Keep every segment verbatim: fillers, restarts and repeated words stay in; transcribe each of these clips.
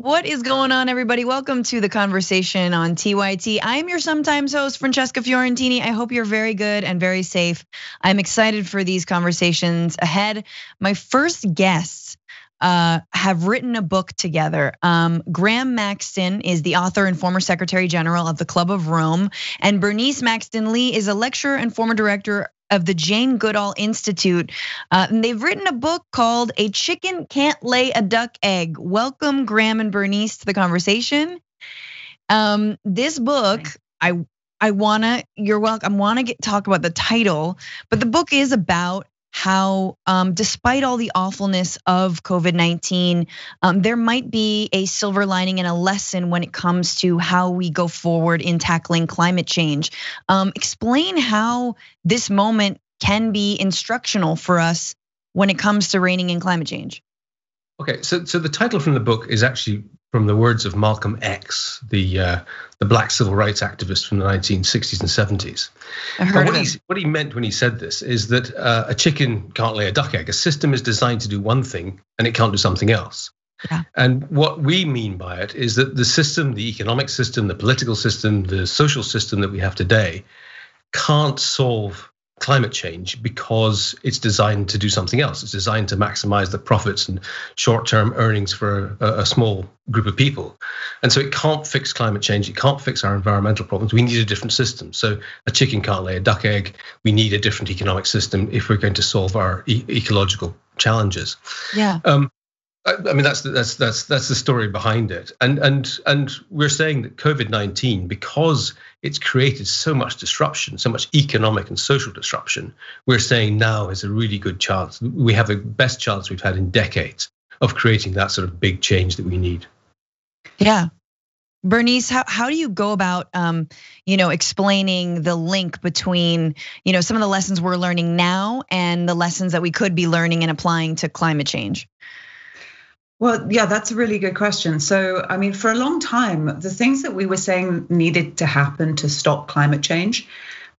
What is going on, everybody? Welcome to The Conversation on T Y T. I'm your sometimes host, Francesca Fiorentini. I hope you're very good and very safe. I'm excited for these conversations ahead. My first guests uh, have written a book together. Um, Graeme Maxton is the author and former Secretary General of the Club of Rome, and Bernice Maxton-Lee is a lecturer and former director of the Jane Goodall Institute. Uh, and they've written a book called A Chicken Can't Lay a Duck Egg. Welcome, Graeme and Bernice, to The Conversation. Um, this book, I I wanna, you're welcome, I wanna get, talk about the title, but the book is about how um, despite all the awfulness of COVID nineteen, um, there might be a silver lining and a lesson when it comes to how we go forward in tackling climate change. Um, explain how this moment can be instructional for us when it comes to reigning in climate change. Okay, so so the title from the book is actually from the words of Malcolm X, the uh, the black civil rights activist from the nineteen sixties and seventies. I heard what, he, what he meant when he said this is that uh, a chicken can't lay a duck egg. A system is designed to do one thing and it can't do something else. Yeah. And what we mean by it is that the system, the economic system, the political system, the social system that we have today can't solve climate change because it's designed to do something else. It's designed to maximize the profits and short-term earnings for a, a small group of people. And so it can't fix climate change. It can't fix our environmental problems. We need a different system. So a chicken can't lay a duck egg. We need a different economic system if we're going to solve our e- ecological challenges. Yeah. Um, I, I mean, that's that's that's that's the story behind it. And and and we're saying that COVID nineteen, because it's created so much disruption, so much economic and social disruption, we're saying now is a really good chance. We have the best chance we've had in decades of creating that sort of big change that we need. Yeah. Bernice, how, how do you go about, um, you know, explaining the link between, you know, some of the lessons we're learning now and the lessons that we could be learning and applying to climate change? Well, yeah, that's a really good question. So, I mean, for a long time, the things that we were saying needed to happen to stop climate change,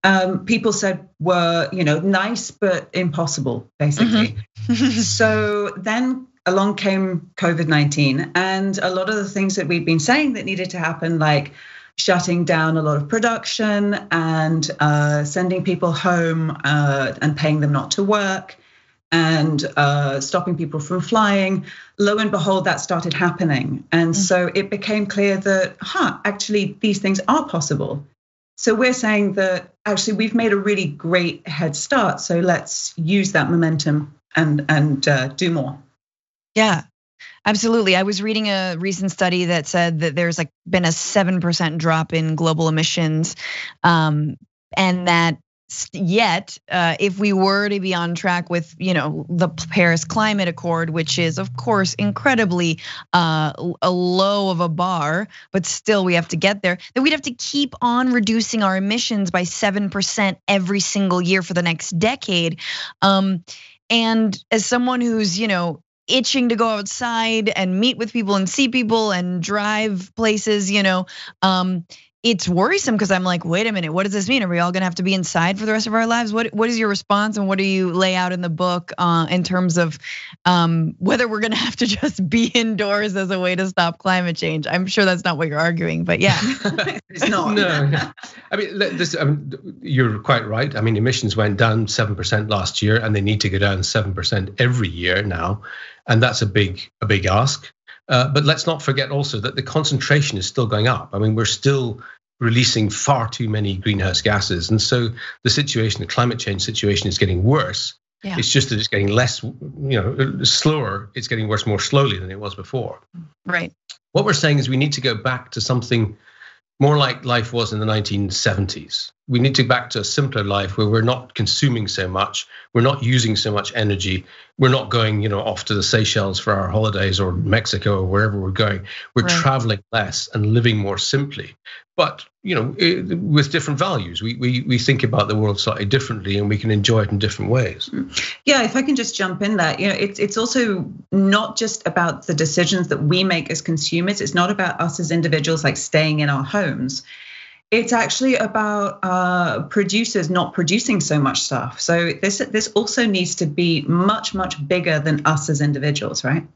um, people said were, you know, nice but impossible, basically. Mm-hmm. So then along came COVID nineteen, and a lot of the things that we'd been saying that needed to happen, like shutting down a lot of production and uh, sending people home uh, and paying them not to work, and uh, stopping people from flying, lo and behold, that started happening. And mm-hmm. so it became clear that, huh, actually these things are possible. So we're saying that actually we've made a really great head start. So let's use that momentum and, and uh, do more. Yeah. Absolutely. I was reading a recent study that said that there's like been a seven percent drop in global emissions, um, and that yet, uh, if we were to be on track with, you know, the Paris Climate Accord, which is, of course, incredibly uh, a low of a bar, but still we have to get there, then we'd have to keep on reducing our emissions by seven percent every single year for the next decade. Um, and as someone who's, you know, itching to go outside and meet with people and see people and drive places, you know, um, it's worrisome because I'm like, wait a minute, what does this mean? Are we all gonna have to be inside for the rest of our lives? What What is your response, and what do you lay out in the book uh, in terms of um, whether we're gonna have to just be indoors as a way to stop climate change? I'm sure that's not what you're arguing, but yeah. It's not. No, no. I mean, this, I mean, you're quite right. I mean, emissions went down seven percent last year, and they need to go down seven percent every year now. And that's a big, a big ask. Uh, but let's not forget also that the concentration is still going up. I mean, we're still releasing far too many greenhouse gases. And so the situation, the climate change situation, is getting worse. Yeah. It's just that it's getting less, you know, slower. It's getting worse more slowly than it was before. Right. What we're saying is we need to go back to something more like life was in the nineteen seventies. We need to go back to a simpler life where we're not consuming so much, we're not using so much energy, we're not going, you know, off to the Seychelles for our holidays or Mexico or wherever we're going. We're right. traveling less and living more simply, but you know, it, with different values. We we we think about the world slightly differently, and we can enjoy it in different ways. Yeah, if I can just jump in that, you know, it's it's also not just about the decisions that we make as consumers. It's not about us as individuals, like staying in our homes. It's actually about uh, producers not producing so much stuff. So this this also needs to be much, much bigger than us as individuals, right?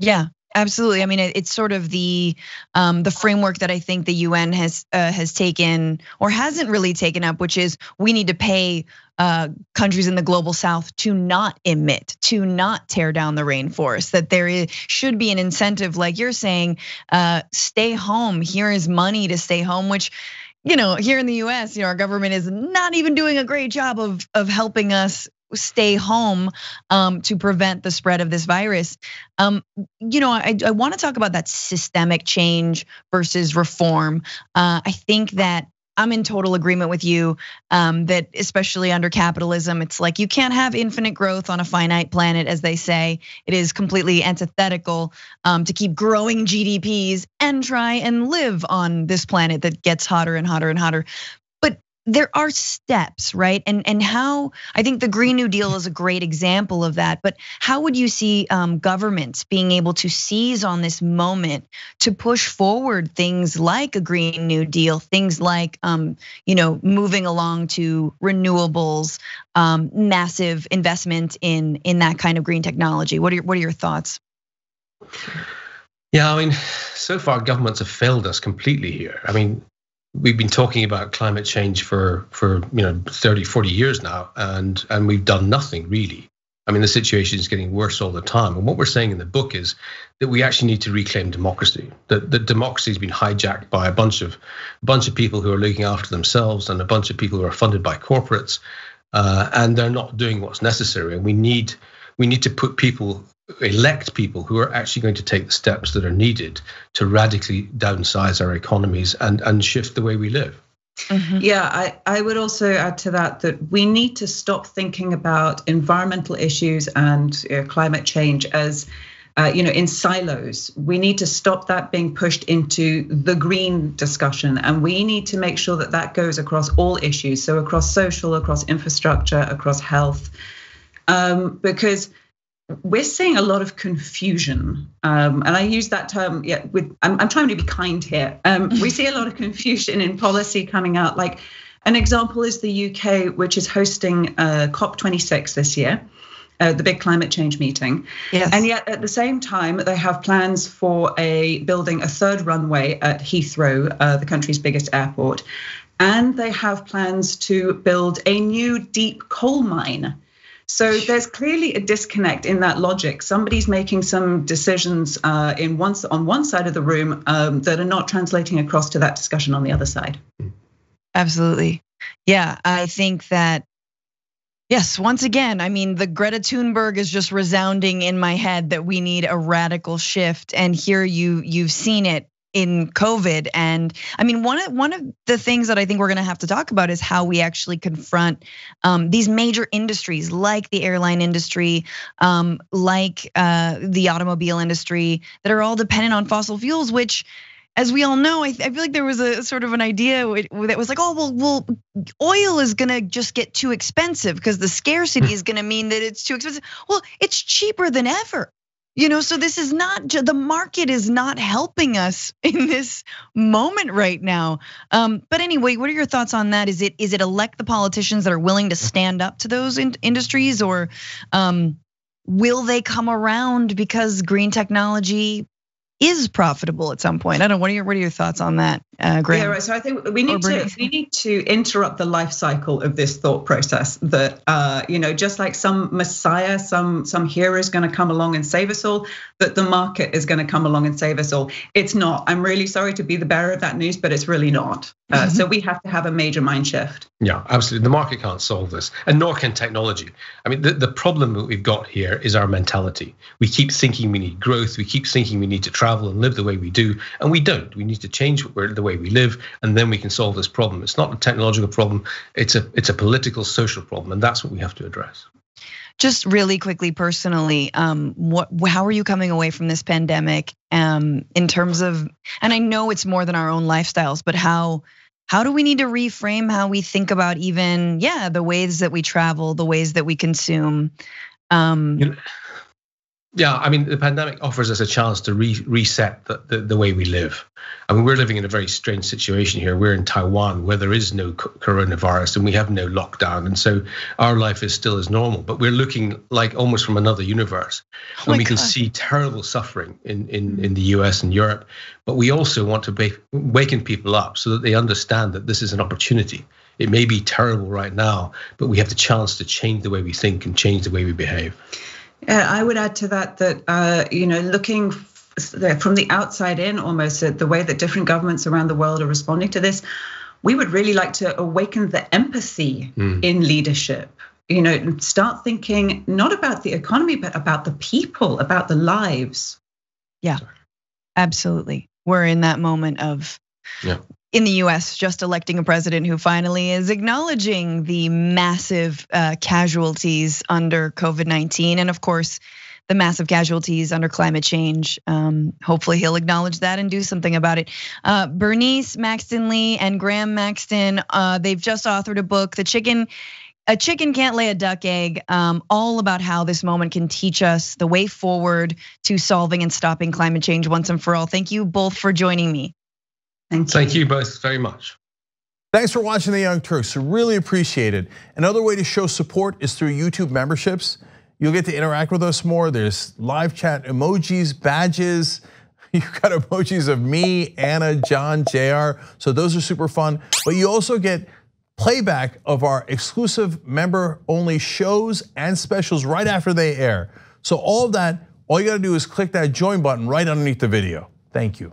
Yeah, Absolutely. I mean, it's sort of the um, the framework that I think the U N has uh, has taken or hasn't really taken up, which is we need to pay uh, countries in the global south to not emit, to not tear down the rainforest. That there is, should be an incentive, like you're saying, uh, stay home. Here is money to stay home, which, you know, here in the U S, you know, our government is not even doing a great job of of helping us stay home um, to prevent the spread of this virus. Um, you know, I, I want to talk about that systemic change versus reform. Uh, I think that I'm in total agreement with you um, that especially under capitalism, it's like you can't have infinite growth on a finite planet, as they say. It is completely antithetical um, to keep growing G D Ps and try and live on this planet that gets hotter and hotter and hotter. There are steps, right? And and how, I think the Green New Deal is a great example of that, but how would you see um, governments being able to seize on this moment to push forward things like a Green New Deal, things like um, you know, moving along to renewables, um, massive investment in in that kind of green technology? What are your, what are your thoughts? Yeah, I mean, so far governments have failed us completely here. I mean, we've been talking about climate change for for you know thirty, forty years now, and and we've done nothing really. I mean, the situation is getting worse all the time. And what we're saying in the book is that we actually need to reclaim democracy. That the democracy has been hijacked by a bunch of a bunch of people who are looking after themselves and a bunch of people who are funded by corporates, uh, and they're not doing what's necessary. And we need we need to put people, elect people who are actually going to take the steps that are needed to radically downsize our economies and, and shift the way we live. Mm-hmm. Yeah, I, I would also add to that that we need to stop thinking about environmental issues and you know, climate change as uh, you know, in silos. We need to stop that being pushed into the green discussion, and we need to make sure that that goes across all issues. So across social, across infrastructure, across health, um, because we're seeing a lot of confusion, um, and I use that term. Yeah, with I'm, I'm trying to be kind here. Um, we see a lot of confusion in policy coming out. Like an example is the U K, which is hosting uh, COP twenty-six this year, uh, the big climate change meeting. Yes. And yet at the same time, they have plans for a building a third runway at Heathrow, uh, the country's biggest airport, and they have plans to build a new deep coal mine. So there's clearly a disconnect in that logic. Somebody's making some decisions uh, in one, on one side of the room um, that are not translating across to that discussion on the other side. Absolutely. Yeah, I think that, yes, once again, I mean, the Greta Thunberg is just resounding in my head that we need a radical shift. And here you, you've seen it in COVID. And I mean, one of one of the things that I think we're gonna have to talk about is how we actually confront um, these major industries like the airline industry, um, like uh, the automobile industry that are all dependent on fossil fuels, which, as we all know, I, I feel like there was a sort of an idea that was like, oh, well, well oil is gonna just get too expensive because the scarcity is gonna mean that it's too expensive. Well, it's cheaper than ever. You know, so this is not, the market is not helping us in this moment right now. Um, but anyway, what are your thoughts on that? Is it is it elect the politicians that are willing to stand up to those in- industries, or um, will they come around because green technology is profitable at some point? I don't know, what are your, what are your thoughts on that, uh, Graeme? Yeah, right, so I think we need to we need to interrupt the life cycle of this thought process that, uh, you know, just like some messiah, some, some hero is gonna come along and save us all, that the market is gonna come along and save us all. It's not, I'm really sorry to be the bearer of that news, but it's really not. Uh, mm-hmm. So we have to have a major mind shift. Yeah, absolutely, the market can't solve this, and nor can technology. I mean, the, the problem that we've got here is our mentality. We keep thinking we need growth, we keep thinking we need to travel and live the way we do, and we don't. We need to change the way we live, and then we can solve this problem. It's not a technological problem, it's a it's a political, social problem, and that's what we have to address. Just really quickly, personally, um, what how are you coming away from this pandemic um, in terms of, and I know it's more than our own lifestyles, but how how do we need to reframe how we think about even, yeah, the ways that we travel, the ways that we consume? Um, you know, Yeah, I mean, the pandemic offers us a chance to re- reset the, the, the way we live. I mean, we're living in a very strange situation here. We're in Taiwan, where there is no coronavirus and we have no lockdown. And so our life is still as normal, but we're looking like almost from another universe. And we can see terrible suffering in, in, in the U S and Europe. But we also want to waken people up so that they understand that this is an opportunity. It may be terrible right now, but we have the chance to change the way we think and change the way we behave. Yeah, I would add to that that, uh, you know, looking f- from the outside in almost at the way that different governments around the world are responding to this, we would really like to awaken the empathy mm. in leadership. You know, start thinking not about the economy, but about the people, about the lives. Yeah, absolutely. We're in that moment of, yeah. in the U S, just electing a president who finally is acknowledging the massive casualties under COVID nineteen, and of course, the massive casualties under climate change. Um, hopefully, he'll acknowledge that and do something about it. Uh, Bernice Maxton-Lee and Graeme Maxton, uh, they've just authored a book, "The Chicken." A chicken can't lay a duck egg, um, all about how this moment can teach us the way forward to solving and stopping climate change once and for all. Thank you both for joining me. Thank you. Thank you both very much. Thanks for watching The Young Turks, really appreciate it. Another way to show support is through YouTube memberships. You'll get to interact with us more. There's live chat, emojis, badges. You've got emojis of me, Anna, John, J R. So those are super fun, but you also get playback of our exclusive member-only shows and specials right after they air. So all of that, all you gotta do is click that join button right underneath the video. Thank you.